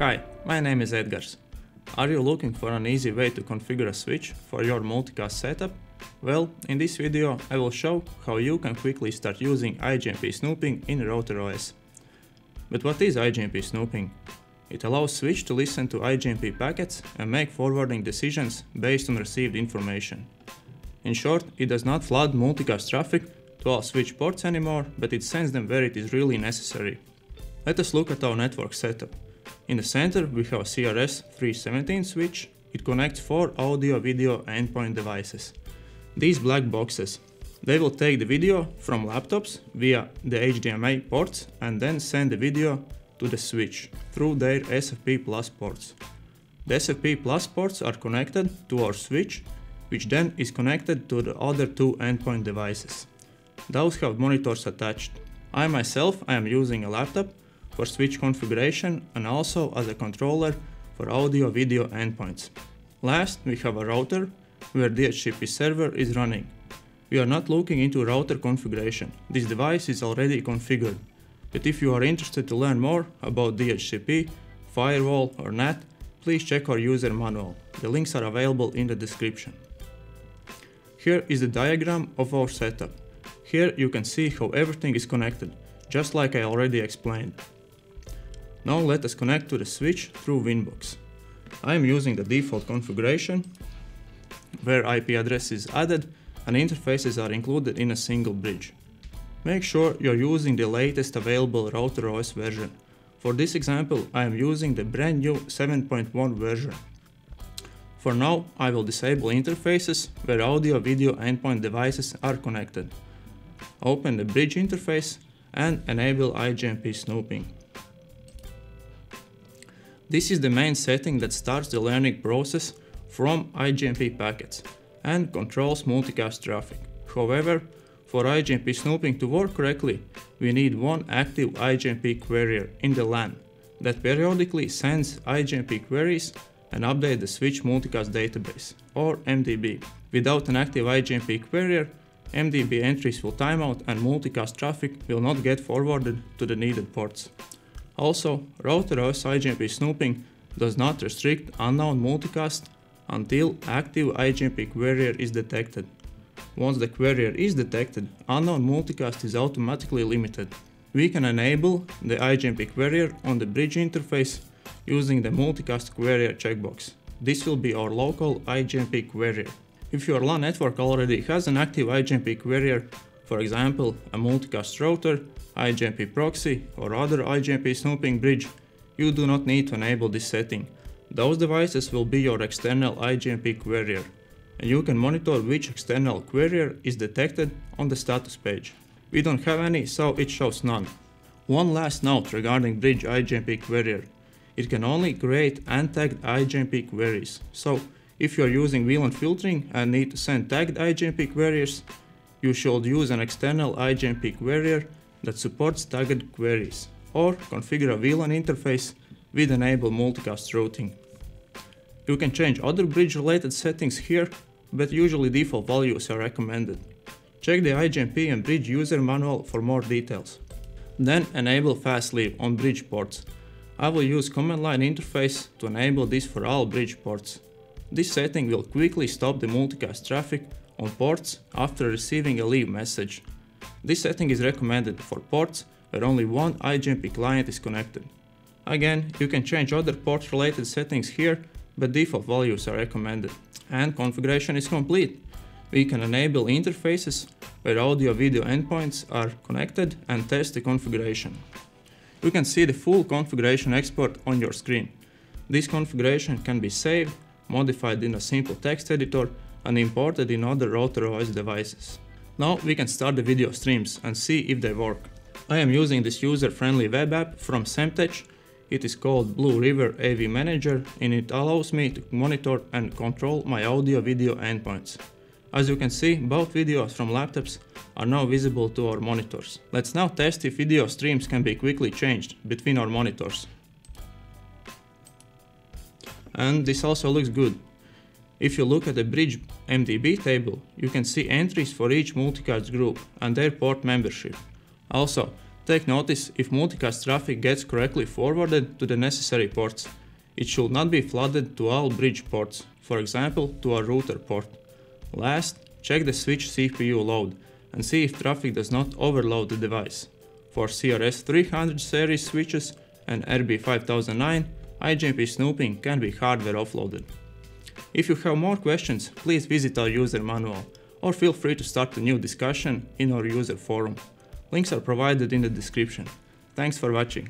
Hi, my name is Edgars. Are you looking for an easy way to configure a switch for your multicast setup? Well, in this video I will show how you can quickly start using IGMP snooping in RouterOS. But what is IGMP snooping? It allows switch to listen to IGMP packets and make forwarding decisions based on received information. In short, it does not flood multicast traffic to all switch ports anymore, but it sends them where it is really necessary. Let us look at our network setup. In the center we have a CRS317 switch. It connects 4 audio, video endpoint devices. These black boxes. They will take the video from laptops via the HDMI ports and then send the video to the switch through their SFP Plus ports. The SFP Plus ports are connected to our switch, which then is connected to the other 2 endpoint devices. Those have monitors attached. I myself am using a laptop for switch configuration and also as a controller for audio video endpoints. Last, we have a router where DHCP server is running. We are not looking into router configuration, this device is already configured. But if you are interested to learn more about DHCP, firewall or NAT, please check our user manual, the links are available in the description. Here is the diagram of our setup. Here you can see how everything is connected, just like I already explained. Now let us connect to the switch through Winbox. I am using the default configuration, where IP address is added and interfaces are included in a single bridge. Make sure you're using the latest available RouterOS version. For this example, I am using the brand new 7.1 version. For now, I will disable interfaces where audio, video, endpoint devices are connected. Open the bridge interface and enable IGMP snooping. This is the main setting that starts the learning process from IGMP packets and controls multicast traffic. However, for IGMP snooping to work correctly, we need one active IGMP querier in the LAN that periodically sends IGMP queries and updates the switch multicast database, or MDB. Without an active IGMP querier, MDB entries will timeout and multicast traffic will not get forwarded to the needed ports. Also, RouterOS IGMP snooping does not restrict unknown multicast until active IGMP querier is detected. Once the querier is detected, unknown multicast is automatically limited. We can enable the IGMP querier on the bridge interface using the multicast querier checkbox. This will be our local IGMP querier. If your LAN network already has an active IGMP querier, for example a multicast router, IGMP proxy or other IGMP snooping bridge, you do not need to enable this setting. Those devices will be your external IGMP querier, and you can monitor which external querier is detected on the status page. We don't have any, so it shows none. One last note regarding bridge IGMP querier. It can only create untagged IGMP queries, so if you are using VLAN filtering and need to send tagged IGMP queries, you should use an external IGMP querier that supports tagged queries, or configure a VLAN interface with enable multicast routing. You can change other bridge related settings here, but usually default values are recommended. Check the IGMP and bridge user manual for more details. Then enable fast leave on bridge ports. I will use command line interface to enable this for all bridge ports. This setting will quickly stop the multicast traffic on ports after receiving a leave message. This setting is recommended for ports where only one IGMP client is connected. Again, you can change other port related settings here, but default values are recommended. And configuration is complete. We can enable interfaces where audio video endpoints are connected and test the configuration. You can see the full configuration export on your screen. This configuration can be saved, modified in a simple text editor and imported in other RouterOS devices. Now we can start the video streams and see if they work. I am using this user-friendly web app from Semtech. It is called Blue River AV Manager and it allows me to monitor and control my audio video endpoints. As you can see, both videos from laptops are now visible to our monitors. Let's now test if video streams can be quickly changed between our monitors. And this also looks good. If you look at the bridge MDB table, you can see entries for each multicast group and their port membership. Also, Take notice if multicast traffic gets correctly forwarded to the necessary ports. It should not be flooded to all bridge ports, for example to a router port. Last, check the switch CPU load and see if traffic does not overload the device. For CRS300 series switches and RB5009, IGMP snooping can be hardware offloaded. If you have more questions, please visit our user manual or feel free to start a new discussion in our user forum. Links are provided in the description. Thanks for watching.